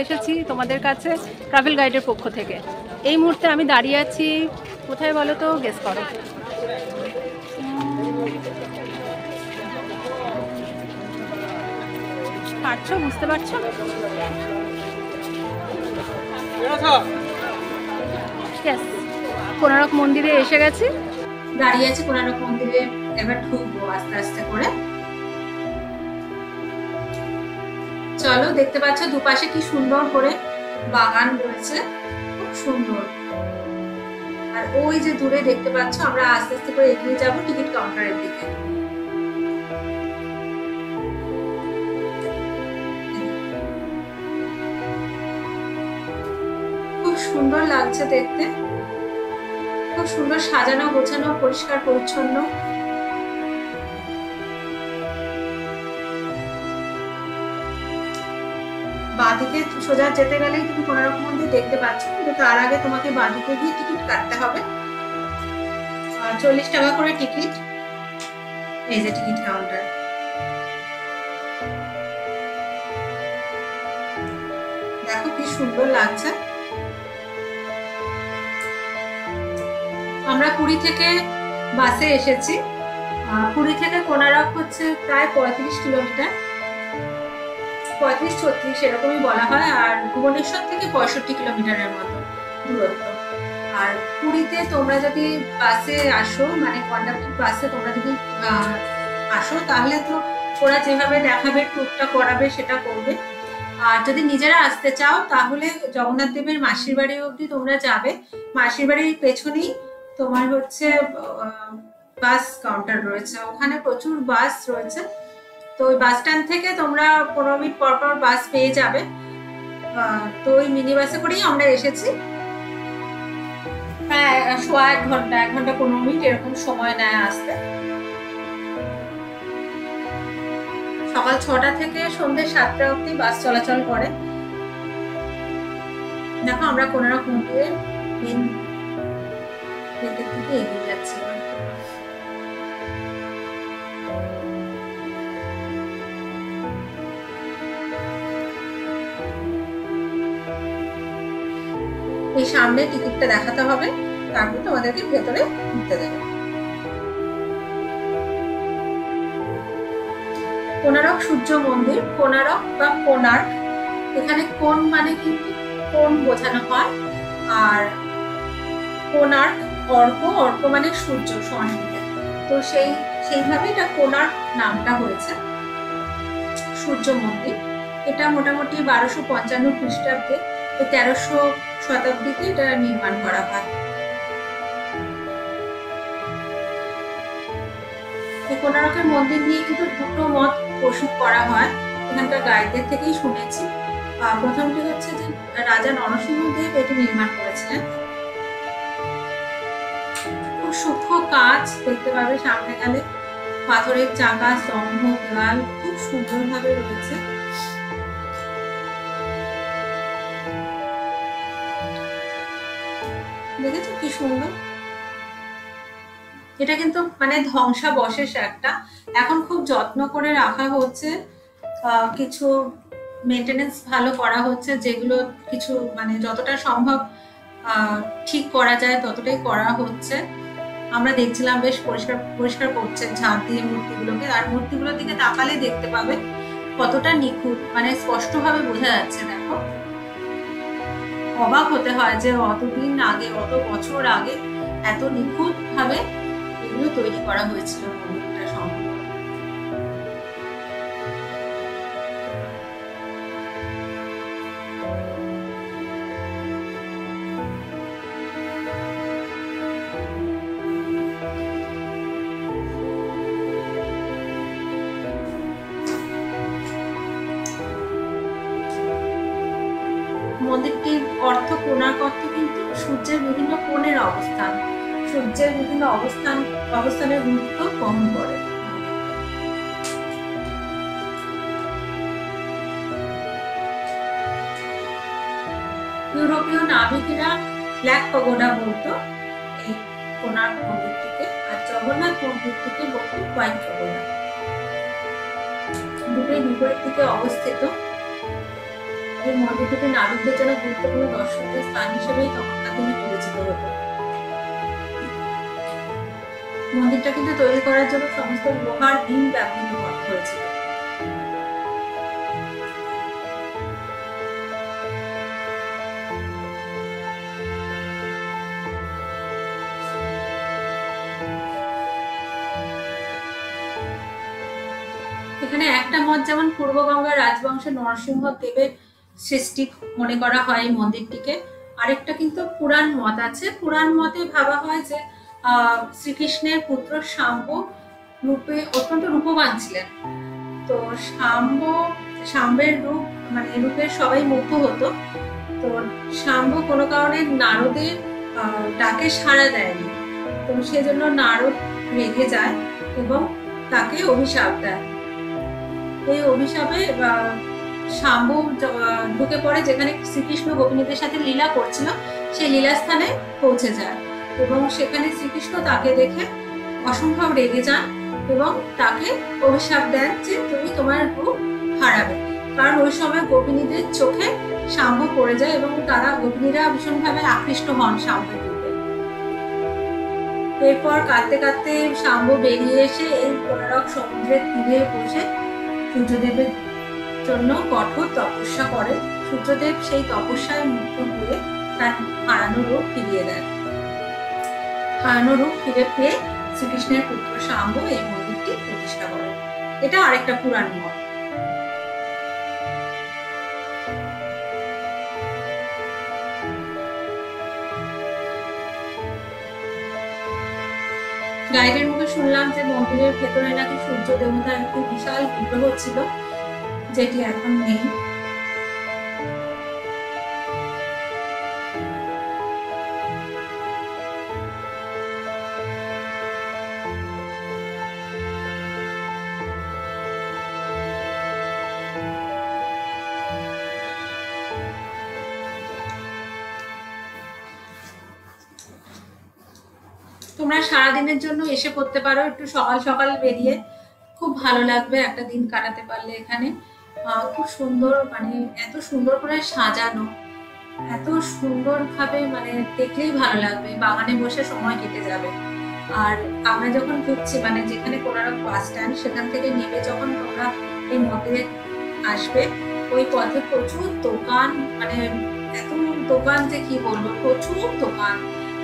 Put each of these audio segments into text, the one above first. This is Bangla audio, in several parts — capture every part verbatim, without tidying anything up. চলে এসেছি তোমাদের কাছে ট্রাভেল গাইডের পক্ষ থেকে। এই মুহূর্তে আমি দাঁড়িয়ে আছি কোথায় বলো তো, গেস করো। পারছো, বুঝতে পারছো? Yes, কোণার্ক মন্দিরে এসে গেছি। দাঁড়িয়ে আছি কোণার্ক মন্দিরে, এবার ঢুকবো আস্তে আস্তে করে। চলো, দেখতে পাচ্ছ দুপাশে কি সুন্দর করে বাগান রয়েছে, খুব সুন্দর। আর ওই যে দূরে দেখতে পাচ্ছ, আমরা আস্তে আস্তে করে এগিয়ে যাবো টিকিট কাউন্টারের দিকে। খুব সুন্দর লাগছে দেখতে, খুব সুন্দর সাজানো গোছানো, পরিষ্কার পরিচ্ছন্ন। বাদিকে সোজা যেতে গেলেই তুমি কোণার্ক মন্দির দেখতে পাচ্ছ, কিন্তু তার আগে তোমাকে বাদিকে গিয়ে টিকিট কাটতে হবে। চল্লিশ টাকা করে টিকিট। এই যে টিকিট কাউন্টার। দেখো কি সুন্দর লাগছে। আমরা পুরী থেকে বাসে এসেছি। পুরী থেকে কোণার্ক হচ্ছে প্রায় পঁয়ত্রিশ কিলোমিটার, পঁয়ত্রিশ ছত্রিশ এরকমই বলা হয়। আর ভুবনেশ্বর থেকে পঁয়ষট্টি কিলোমিটারের মতো দূরত্ব। আর পুরীতে তোমরা যদি বাসে আসো, মানে কন্ডাক্টর বাসে তোমরা যদি আসো, তাহলে তো ওরা যেভাবে দেখাবে ট্যুরটা করাবে সেটা করবে। আর যদি নিজেরা আসতে চাও তাহলে জগন্নাথ দেবের মাসির বাড়ি অবধি তোমরা যাবে। মাসির বাড়ির পেছনেই তোমার হচ্ছে বাস কাউন্টার রয়েছে, ওখানে প্রচুর বাস রয়েছে। তো ওই বাস স্ট্যান্ড থেকে তোমরা পনেরো মিনিট পর পর বাস পেয়ে যাবে। তো ওই মিনি বাসে করেই আমরা এসেছি। প্রায় সোয়া এক ঘন্টা, এক ঘন্টা পনেরো মিনিট এরকম সময় নেয় আসতে। সকাল ছটা থেকে সন্ধ্যে সাতটা অবধি বাস চলাচল করে। দেখো আমরা কোণার্ক মন্দিরের মেন গেটের দিকে এগিয়ে যাচ্ছি। এই সামনে টিকিটটা দেখাতে হবে, তারপর তোমাদেরকে ভেতরে ঢুকতে দেবে। কোণার্ক সূর্য মন্দির, কোণার্ক বা কোণার্ক, এখানে কোণ মানে কিন্তু কোণ বোঝানো হয়। আর কোণার্ক অর্ক, অর্ক মানে সূর্য সংস্কৃতে। তো সেই সেইভাবে এটা কোণার্ক নামটা হয়েছে। সূর্য মন্দির এটা মোটামুটি বারোশো পঞ্চান্ন খ্রিস্টাব্দে, তেরোশো শতাব্দীতে এটা নির্মাণ করা হয়। কোণার্কের মন্দির নিয়ে কিন্তু দুটো মত পোষণ করা হয়, এখানকার গাইডদের থেকেই শুনেছি। প্রথমটি হচ্ছে যে রাজা নরসিংহদেব এটি নির্মাণ করেছিলেন। খুব সূক্ষ্ম কাজ দেখতে পাবে সামনে গেলে, পাথরের চাকা, স্তম্ভ, দেওয়াল খুব সুন্দরভাবে রয়েছে। দেখেছো কি সুন্দর এটা, কিন্তু মানে ধ্বংসাবশেষ একটা। এখন খুব যত্ন করে রাখা হচ্ছে, কিছু মেইনটেনেন্স ভালো করা হচ্ছে, যেগুলো কিছু মানে যতটা সম্ভব ঠিক করা যায় ততটাই করা হচ্ছে। আমরা দেখছিলাম বেশ পরিষ্কার পরিষ্কার করছে ঝাঁপ দিয়ে মূর্তিগুলোকে। আর মূর্তিগুলোর দিকে তাকালে দেখতে পাবে কতটা নিখুঁত, মানে স্পষ্টভাবে বোঝা যাচ্ছে। দেখো অবাক হতে হয় যে অতদিন আগে, অত বছর আগে এত নিখুঁত ভাবে এগুলো তৈরি করা হয়েছিল। মন্দিরটির অর্থ, কোণার্ক অর্থ কিন্তু সূর্যের বিভিন্ন কোণের অবস্থান, সূর্যের বিভিন্ন অবস্থান অবস্থানের গুরুত্ব বহন করে। ইউরোপীয় নাবিকেরা ব্ল্যাক পগোডা বলতো এই কোণার্ক মন্দিরটিকে, আর জগন্নাথ মন্দিরটিকে বলতো হোয়াইট পগোডা। দুটোই বিপরীত দিকে অবস্থিত। এই মন্দিরটিতে নারদদের যারা গুরুত্বপূর্ণ দর্শনীয় স্থান হিসেবেই তখনকার দিনে পরিচিত হতো। মন্দিরটা কিন্তু তৈরি করার জন্য সমস্ত লোহার বিম ব্যবহৃত করা হয়েছিল। এখানে একটা মত যেমন পূর্ব গঙ্গার রাজবংশের নরসিংহ দেবের সৃষ্টি মনে করা হয় এই মন্দিরটিকে, আরেকটা কিন্তু পুরাণ মত আছে। পুরাণ মতে ভাবা হয় যে আহ শ্রীকৃষ্ণের পুত্র শাম্ব রূপে অত্যন্ত রূপবান ছিলেন, তো শাম্ব শাম্বের রূপ মানে রূপে সবাই মুগ্ধ হতো। তো শাম্ব কোনো কারণে নারদের আহ ডাকে সাড়া দেয়নি, তো সেজন্য নারদ রেগে যায় এবং তাকে অভিশাপ দেয়। এই অভিশাপে শাম্ব ঢুকে পড়ে যেখানে শ্রীকৃষ্ণ গোপিনীদের সাথে লীলা করছিল, সেই লীলা স্থানে পৌঁছে যায় এবং সেখানে শ্রীকৃষ্ণ তাকে দেখে অসম্ভব রেগে যান এবং তাকে অভিশাপ দেন যে তুমি তোমার রূপ হারাবে। কারণ ওই সময় গোপিনীদের চোখে শাম্ব পড়ে যায় এবং তারা গোপিনীরা ভীষণভাবে আকৃষ্ট হন শাম্বের রূপে। এরপর কাঁদতে কাঁদতে শাম্ব বেরিয়ে এসে এই কোণারক সমুদ্রের তীরে বসে সূর্যদেবের জন্য কঠোর তপস্যা করে। সূর্যদেব সেই তপস্যায় মুগ্ধ হয়ে তার হারানো রূপ ফিরিয়ে দেন। হারানো রূপ ফিরে পেয়ে শ্রীকৃষ্ণের পুত্র শাম্ব এই মন্দিরটি প্রতিষ্ঠা করেন। এটা আরেকটা পুরাণ মত। গাইডের মুখে শুনলাম যে মন্দিরের ভেতরে নাকি সূর্য দেবতার একটি বিশাল বিগ্রহ ছিল, যেটি এখন নেই। তোমরা সারাদিনের জন্য এসে পড়তে পারো, একটু সকাল সকাল বেরিয়ে খুব ভালো লাগবে একটা দিন কাটাতে পারলে। এখানে খুব সুন্দর, মানে এত সুন্দর করে সাজানো, এত সুন্দর ভাবে, মানে দেখলেই ভালো লাগবে, বাগানে বসে সময় কেটে যাবে। আর আমরা যখন ঢুকছি, মানে যেখানে কোণারক বাস স্ট্যান্ড, সেখান থেকে নেমে যখন তোমরা এই মন্দিরে আসবে, ওই পথে প্রচুর দোকান, মানে এত দোকান যে কি বলবো, প্রচুর দোকান।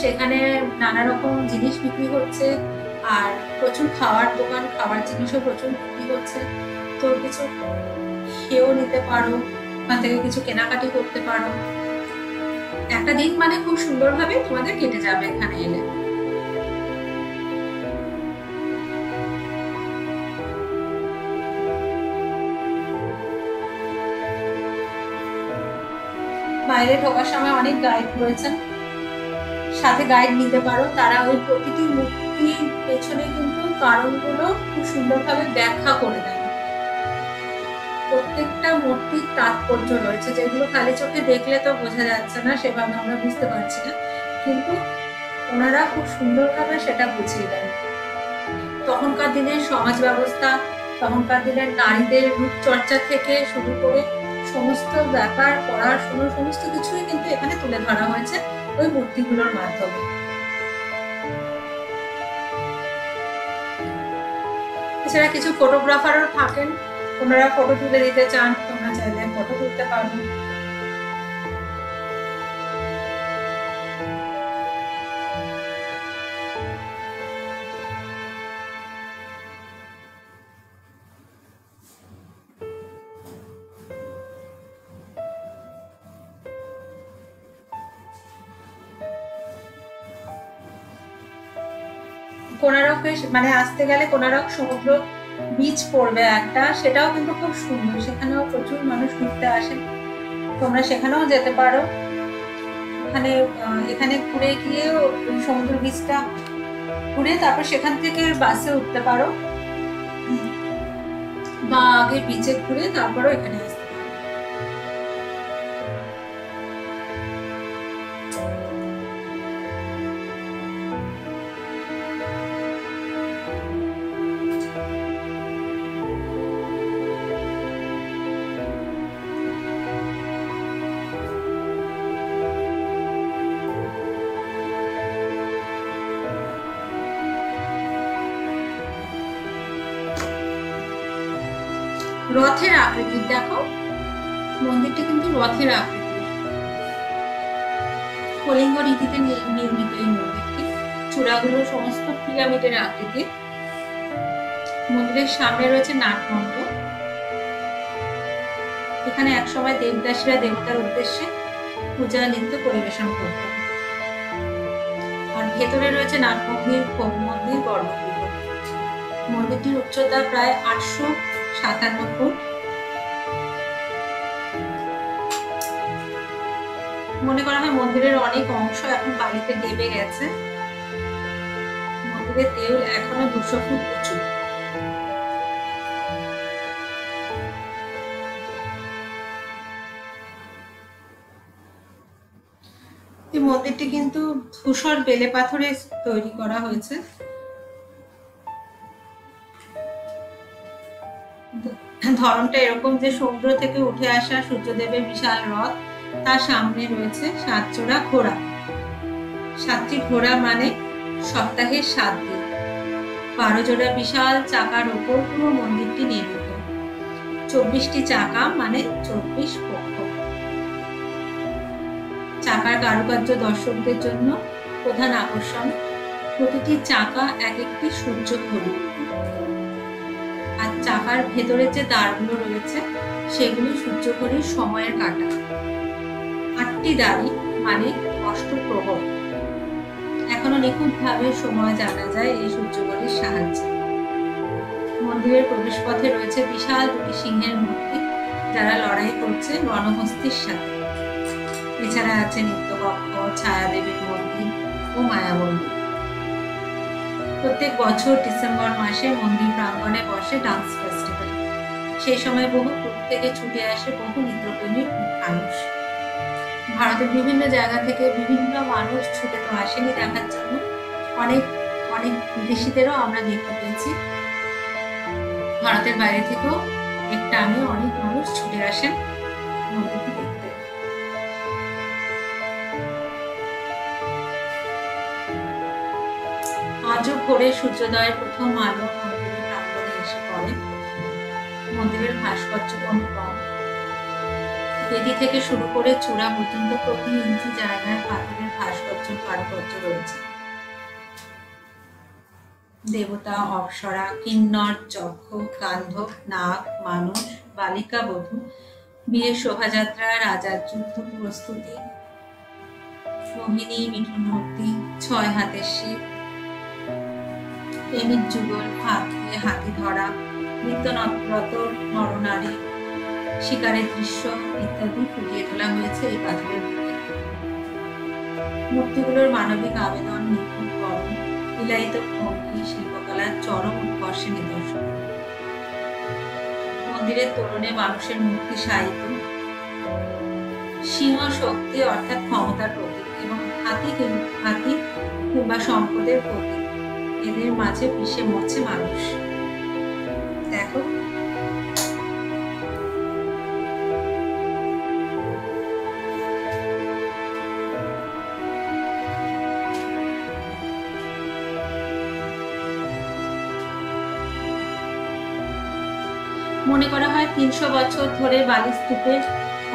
সেখানে নানা রকম জিনিস বিক্রি হচ্ছে আর প্রচুর খাবার দোকান, খাবার জিনিসও প্রচুর বিক্রি হচ্ছে। তো কিছু খেয়েও নিতে পারো, ওখান থেকে কিছু কেনাকাটি করতে পারো। একটা দিন মানে খুব সুন্দরভাবে তোমাদের কেটে যাবে এখানে এলে। বাইরে ঢোকার সময় অনেক গাইড রয়েছেন, সাথে গাইড নিতে পারো। তারা ওই প্রতিটি মূর্তির পেছনে কিন্তু কারণগুলো খুব সুন্দরভাবে ব্যাখ্যা করে দেয়। প্রত্যেকটা মূর্তির তাৎপর্য রয়েছে, যেগুলো খালি চোখে দেখলে তো বোঝা যাচ্ছে না, সেভাবে আমরা বুঝতে পারছি না, কিন্তু ওনারা খুব সুন্দরভাবে সেটা বুঝিয়ে দেন। তখনকার দিনের সমাজ ব্যবস্থা, তখনকার দিনের নারীদের রূপচর্চা থেকে শুরু করে সমস্ত ব্যাপার, পড়াশোনা, সমস্ত কিছুই কিন্তু এখানে তুলে ধরা হয়েছে ওই মূর্তিগুলোর মাধ্যমে। এছাড়া কিছু ফটোগ্রাফারও থাকেন, ওনারা ফটো তুলে দিতে চান, তোমরা চাইলে ফটো তুলতে পারো। কোণারকে মানে আসতে গেলে কোণারক সমুদ্র বীচ পড়বে একটা, সেটাও কিন্তু খুব সুন্দর, সেখানেও প্রচুর মানুষ ঘুরতে আসেন, তোমরা সেখানেও যেতে পারো। এখানে এখানে ঘুরে গিয়ে সমুদ্র বীচটা ঘুরে তারপর সেখান থেকে বাসে উঠতে পারো, বা আগে বীচে ঘুরে তারপরও এখানে আসতে পারো। रथेर आकृति देखो मंदिर रथेर आकृति कलिंग रीति निर्मित मंदिर चूड़ा गुलो समस्त पिरामिडेर आकृति मंदिर सामने रही है नाटमंडप এখানে এক সময় দেবদাসীরা দেবতার উদ্দেশ্যে পূজা নৃত্য পরিবেশন করত আর ভেতরে রয়েছে নাটমন্দির মন্দির গর্ভগৃহ। মন্দিরটির উচ্চতা প্রায় আটশো সাতান্ন ফুট। মনে করা হয় মন্দিরের অনেক অংশ এখন বালিতে ডেবে গেছে। মন্দিরের দেউল এখনো দুশো ফুট উঁচু। मंदिरটি কিন্তু ধূসর বেলে পাথরে তৈরি করা হয়েছে। ধরনটা এরকম যে সমুদ্র থেকে উঠে আসা সূর্যদেবের বিশাল রথ, তার সামনে রয়েছে সাত জোড়া ঘোড়া। সাতটি ঘোড়া মানে সপ্তাহে সাত দিন। বারো জোড়া বিশাল চাকার উপর পুরো মন্দিরটি নির্মিত। চব্বিশটি চাকা মানে চব্বিশ পক্ষ। চাকার কারুকার্য দর্শকদের জন্য প্রধান আকর্ষণ। প্রতিটি চাকা এক একটি সূর্য ঘড়ি, আর চাকার ভেতরে যে দাঁড়গুলো রয়েছে সেগুলো সূর্য ঘড়ির সময়ের কাঁটা। আটটি দাঁড়ি মানে অষ্টপ্রহর। এখনো নিখুঁতভাবে সময় জানা যায় এই সূর্য ঘড়ির সাহায্যে। মন্দিরের প্রবেশপথে রয়েছে বিশাল দুটি সিংহের মূর্তি, যারা লড়াই করছে রণহস্তির সাথে। এছাড়া আছে নিত্যকক্ষ, ছায়াদেবীর মন্দির ও মায়া মন্দির। প্রত্যেক বছর ডিসেম্বর মাসে মন্দির প্রাঙ্গণে বসে ডান্স ফেস্টিভ্যাল। সেই সময় বহু দূর থেকে ছুটে আসে বহু নৃত্যপ্রেমী মানুষ। ভারতের বিভিন্ন জায়গা থেকে বিভিন্ন মানুষ ছুটে তো আসেনি দেখার জন্য, অনেক অনেক বিদেশিদেরও আমরা দেখতে পেয়েছি। ভারতের বাইরে থেকেও একটা আমি অনেক মানুষ ছুটে আসেন মন্দিরটি দেখতে। আজও ভোরে সূর্যোদয়ের প্রথম আলো মন্দিরের প্রাঙ্গণে এসে পড়ে। মন্দিরের ভাস্কর্য অনুপম। বেদি থেকে শুরু করে চূড়া পর্যন্ত প্রতি ইঞ্চি জায়গায় পাথরের ভাস্কর্য কারুকার্য রয়েছে। দেবতা, অপ্সরা, কিন্নর, যক্ষ, গান্ধব, নাগ, মানুষ, বালিকা বধূ, বিয়ের শোভাযাত্রা, রাজার যুদ্ধ প্রস্তুতি, মোহিনী, মিঠুন মূর্তি, ছয় হাতের শিব, প্রেমিক যুগল, হাতে হাতি ধরা, নৃত্যরত নরনারী, শিকারের দৃশ্য ইত্যাদি ফুটিয়ে তোলা হয়েছে এই পাথরের বুকে। মূর্তিগুলোর মানবিক আবেদন, নিখুঁত কর্ম, বিলায়িত ভঙ্গি শিল্পকলার চরম উৎকর্ষে নিদর্শন। মন্দিরের তোরণে মানুষের মূর্তি সাহিত্য। সিংহ শক্তি অর্থাৎ ক্ষমতার প্রতীক এবং হাতি হাতি কিংবা সম্পদের প্রতীক। এদের মাঝে পিষে মরছে মানুষ। দেখো মনে করা হয় তিনশো বছর ধরে বালির স্তূপে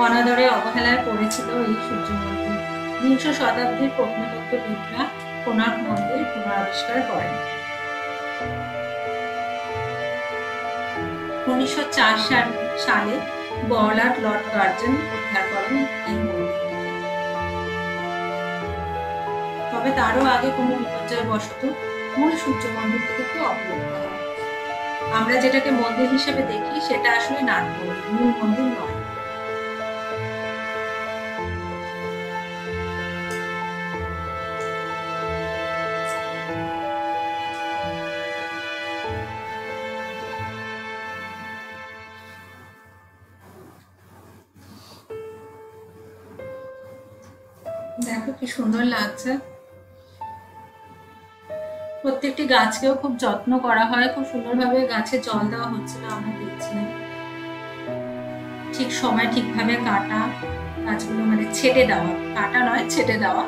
অনাদরে অবহেলায় পড়েছিল এই সূর্য মন্দির। বিংশ শতাব্দীর প্রত্নতত্ত্ববিদরা কোণার্ক মন্দির পুনরাবিষ্কার করেন। উনিশশো চার সালে বড়লাট লর্ড গার্জন উদ্ধার করেন এই মন্দিরটিকে। তবে তারও আগে কোনো বিপর্যয় বশত মূল সূর্য মন্দির থেকে অবলুপ্ত হয়। আমরা যেটাকে মন্দির হিসেবে দেখি সেটা আসলে নাট মন্দির, মূল মন্দির নয়। দেখো কি সুন্দর লাগছে। প্রত্যেকটি গাছকেও খুব যত্ন করা হয়, খুব সুন্দরভাবে গাছে জল দেওয়া হচ্ছিল আমরা দেখছিলাম। ঠিক সময় ঠিকভাবে কাটা, গাছগুলো মানে ছেটে দেওয়া, কাটা নয় ছেটে দেওয়া।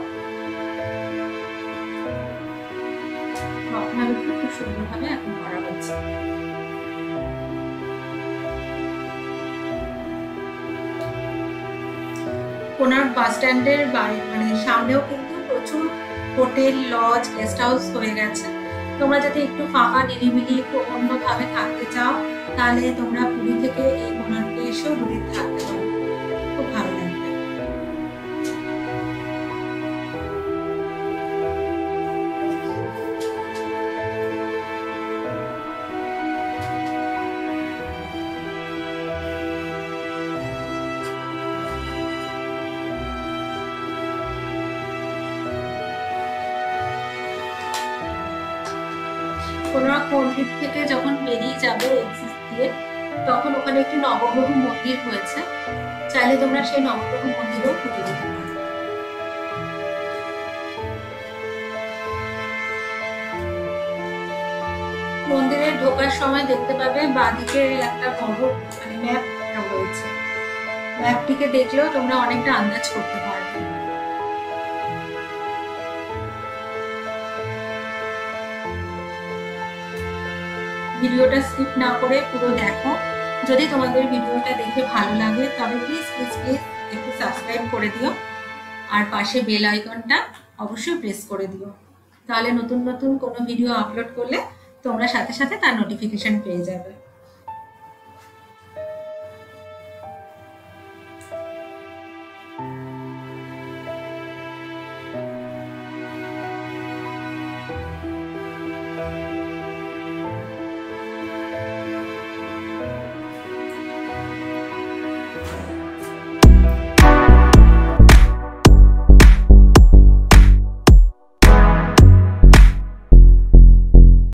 খুব সুন্দরভাবে এখন করা হচ্ছে। कोणार्क बस स्टैंडের মানে সামনেও কিন্তু প্রচুর হোটেল লজ গেস্ট হাউস হয়ে গেছে। তোমরা যদি একটু ফাঁকা নিরিবিলি একটু অন্যভাবে থাকতে চাও তাহলে তোমরা পুরী থেকে এই কোণার্কে এসেও ঘুরে থাকতে পারো, খুব ভালো লাগবে। कोणार्क मंदिर থেকে যখন বেরিয়ে যাবে এক্সিট দিয়ে তখন ওখানে একটি নবগ্রহ মন্দির হয়েছে, চাইলে তোমরা সেই নবগ্রহ মন্দিরও ঘুরে দেখতে পারো। মন্দিরে ঢোকার সময় দেখতে পাবে বাঁদিকে একটা বড় মানে ম্যাপ রয়েছে, ম্যাপটিকে দেখলেও তোমরা অনেকটা আন্দাজ করতে পারবে। ভিডিওটা স্কিপ না করে পুরো দেখো। যদি তোমাদের ভিডিওটা দেখে ভালো লাগে তবে প্লিজ প্লিজ প্লিজ একটু সাবস্ক্রাইব করে দিও আর পাশে বেল আইকনটা অবশ্যই প্রেস করে দিও, তাহলে নতুন নতুন কোনো ভিডিও আপলোড করলে তোমরা সাথে সাথে তার নোটিফিকেশন পেয়ে যাবে।